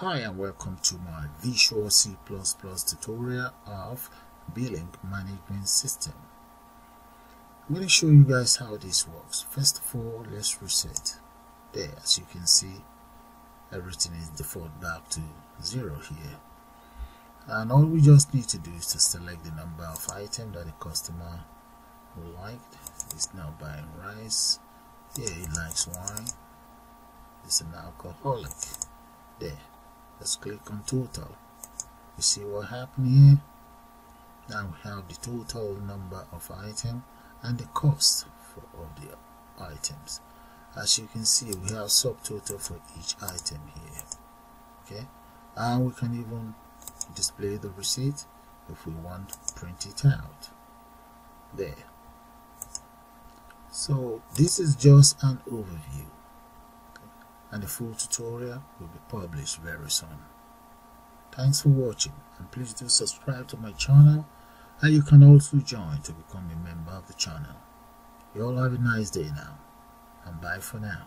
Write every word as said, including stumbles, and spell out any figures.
Hi and welcome to my Visual C plus plus tutorial of Billing Management System. I'm going to show you guys how this works. First of all, let's reset. There, as you can see, everything is default back to zero here. And all we just need to do is to select the number of items that the customer liked. It's now buying rice. Yeah, he likes wine. It's an alcoholic. There. Let's click on total. You see what happened here? Now we have the total number of items and the cost for all the items. As you can see, we have subtotal for each item here. Okay, and we can even display the receipt if we want to print it out. There. So this is just an overview. And the full tutorial will be published very soon. Thanks for watching, and please do subscribe to my channel, and you can also join to become a member of the channel. You all have a nice day now, and bye for now.